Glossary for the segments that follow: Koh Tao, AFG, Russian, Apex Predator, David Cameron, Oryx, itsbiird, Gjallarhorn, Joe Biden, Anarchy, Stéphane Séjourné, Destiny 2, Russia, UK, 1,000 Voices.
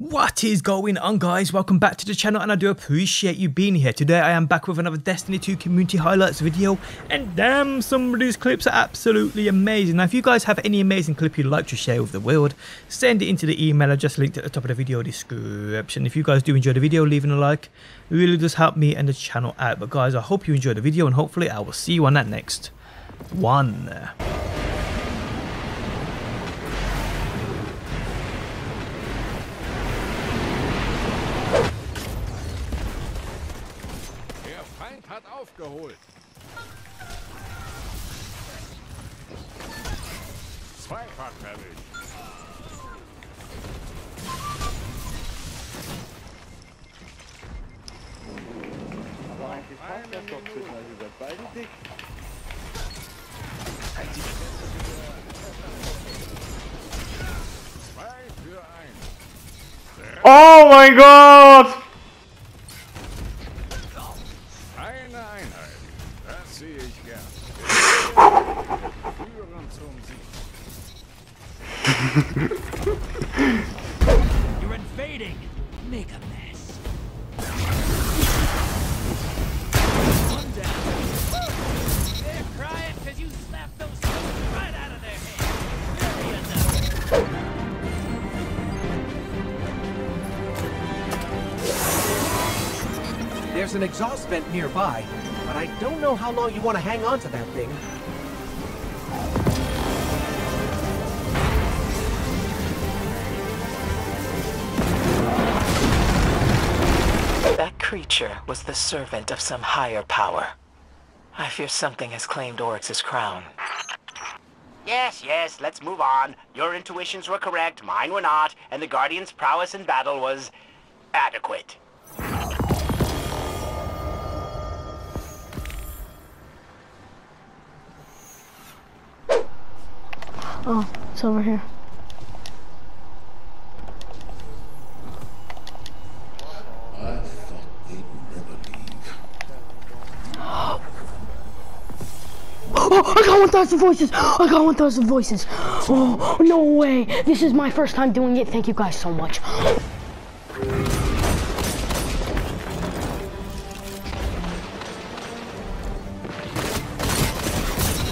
What is going on, guys? Welcome back to the channel, and I do appreciate you being here. Today I am back with another Destiny 2 community highlights video, and damn, some of these clips are absolutely amazing. Now if you guys have any amazing clip you'd like to share with the world, send it into the email I just linked at the top of the video description. If you guys do enjoy the video, leaving a like really does help me and the channel out. But guys, I hope you enjoyed the video, and hopefully I will see you on that next one. Geholt. 2 Pack erwischt. Aber eigentlich braucht der Stockzünder über beide dick. Oh mein Gott! You're invading. Make a mess. One down. They're crying because you slapped those stones right out of their head. There's an exhaust vent nearby, but I don't know how long you want to hang on to that thing. Creature was the servant of some higher power. I fear something has claimed Oryx's crown. Yes, let's move on. Your intuitions were correct, mine were not, and the Guardian's prowess in battle was adequate. Oh, it's over here. I got 1,000 voices! I got 1,000 voices! Oh, no way! This is my first time doing it. Thank you guys so much.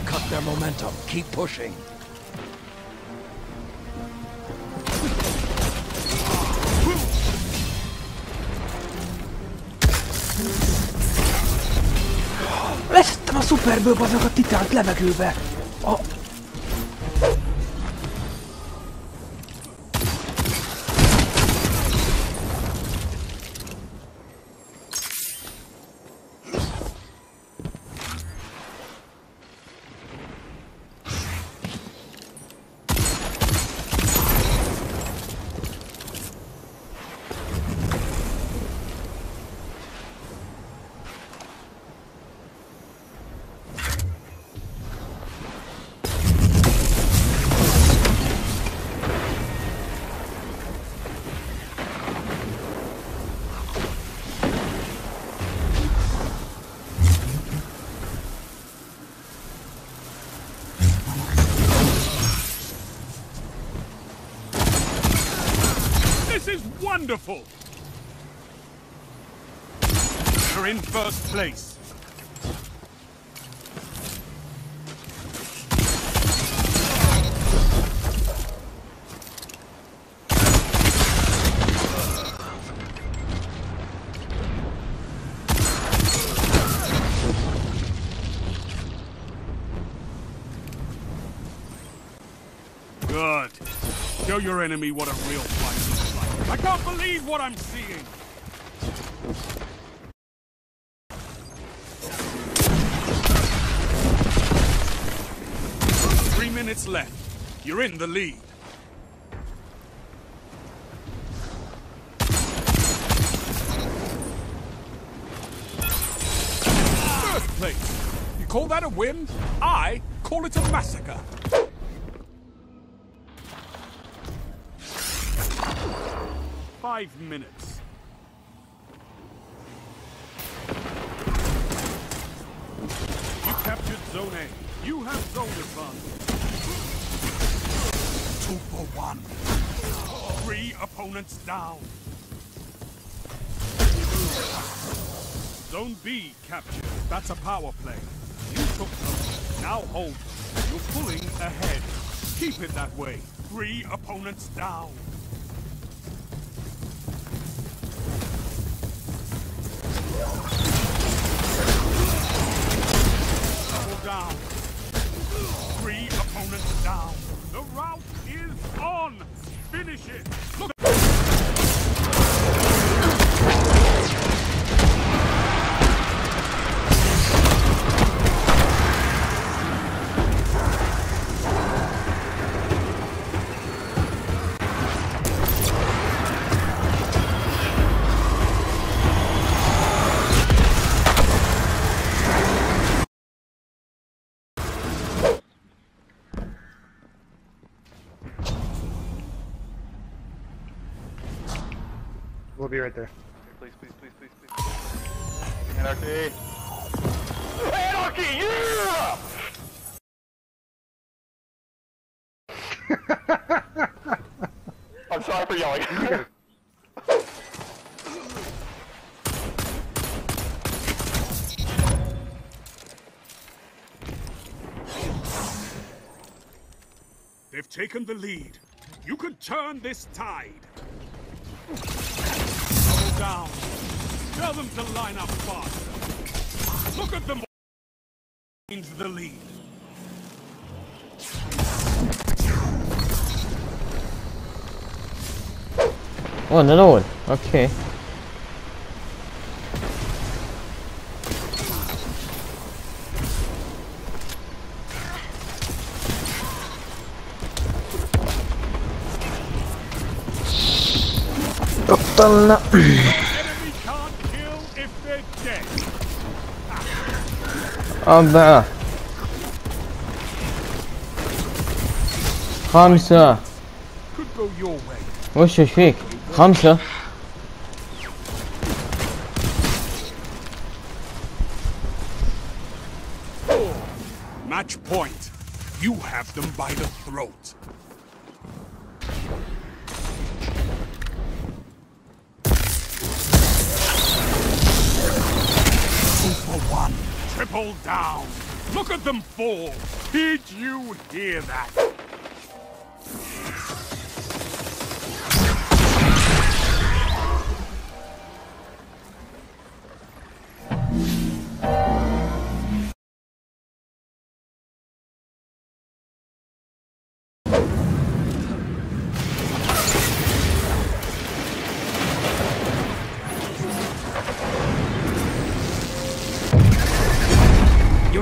Cut their momentum. Keep pushing. Leszettem a szuperből, bazag, a titánt levegőbe! A... This is wonderful! We're in first place. Good. Show your enemy what a real fight is. I can't believe what I'm seeing! Just 3 minutes left. You're in the lead. First place. You call that a win? I call it a massacre. Minutes. You captured Zone A. You have zone advantage. 2 for 1. Three opponents down. Zone B captured. That's a power play. You took them. Now hold them. You're pulling ahead. Keep it that way. Three opponents down. Double down. Three opponents down. The rout is on. Finish it. Look. We'll be right there. Please, please, please, please, please. Anarchy! Anarchy, yeah! I'm sorry for yelling. They've taken the lead. You can turn this tide. Down. Tell them to line up faster. Look at them. Gains the lead. Oh, another one. Okay. Enemy can't kill if they're dead. Hamza. Could go your way. What's your shake? Hamza. Match point. You have them by the throat. One. Triple down. Look at them fall. Did you hear that?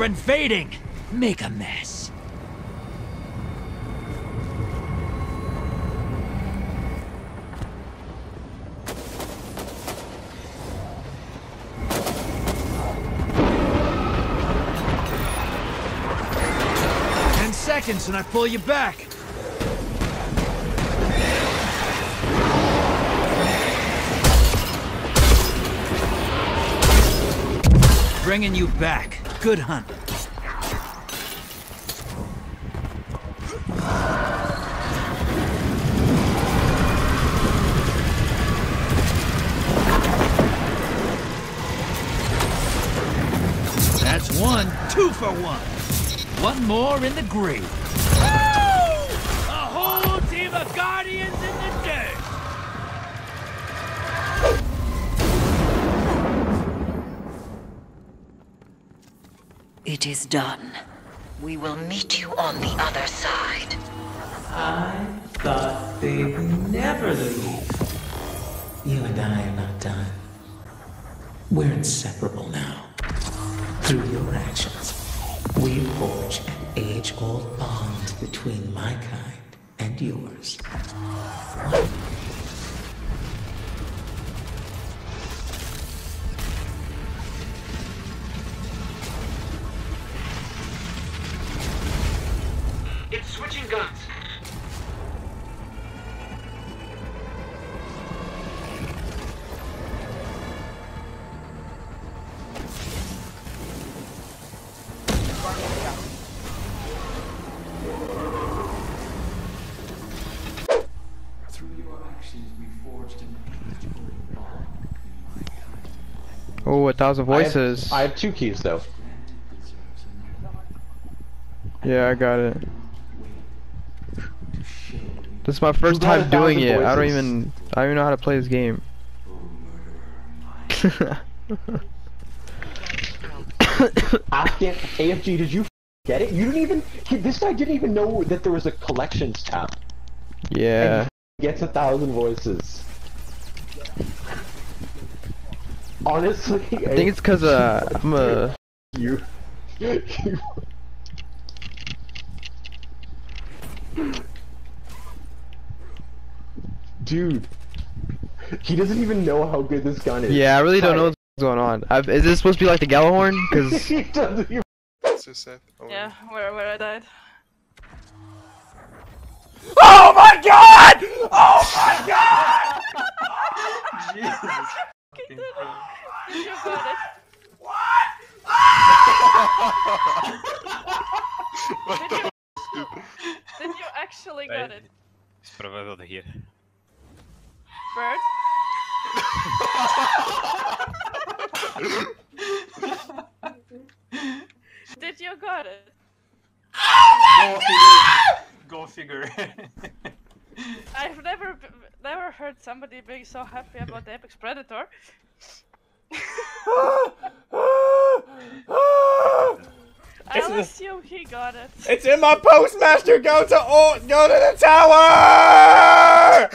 Invading! Make a mess. Ten seconds and I pull you back. Bringing you back. Good hunt. That's one, two for one. One more in the grave. Woo! A whole team of guardians in the dirt. It is done. We will meet you on the other side. I thought they would never leave. You and I are not done. We're inseparable now. Through your actions, we forge an age-old bond between my kind and yours. It's switching guns. Through you are. Oh, 1,000 Voices. I have two keys though. Yeah, I got it. This is my first time doing it. Voices. I don't even know how to play this game. I can't. AFG, did you get it? You didn't even. This guy didn't even know that there was a collections tab. Yeah. And he gets 1,000 Voices. Honestly, I think it's because I'm a. You. Dude, he doesn't even know how good this gun is. Yeah, I really don't know what's going on. Is this supposed to be like the Gjallarhorn? Because he doesn't even. Yeah, where I died. Oh my god! Oh my god! Jesus! You got it. What? What did you actually got it? He's probably here. Bird? Did you got it? Oh my god! Figure. Go figure. I've never heard somebody being so happy about the Apex Predator. I'll assume he got it. It's in my postmaster. Go to the tower.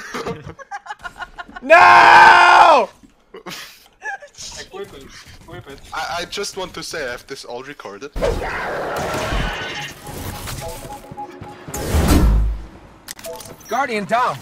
No! I just want to say I have this all recorded. Guardian down!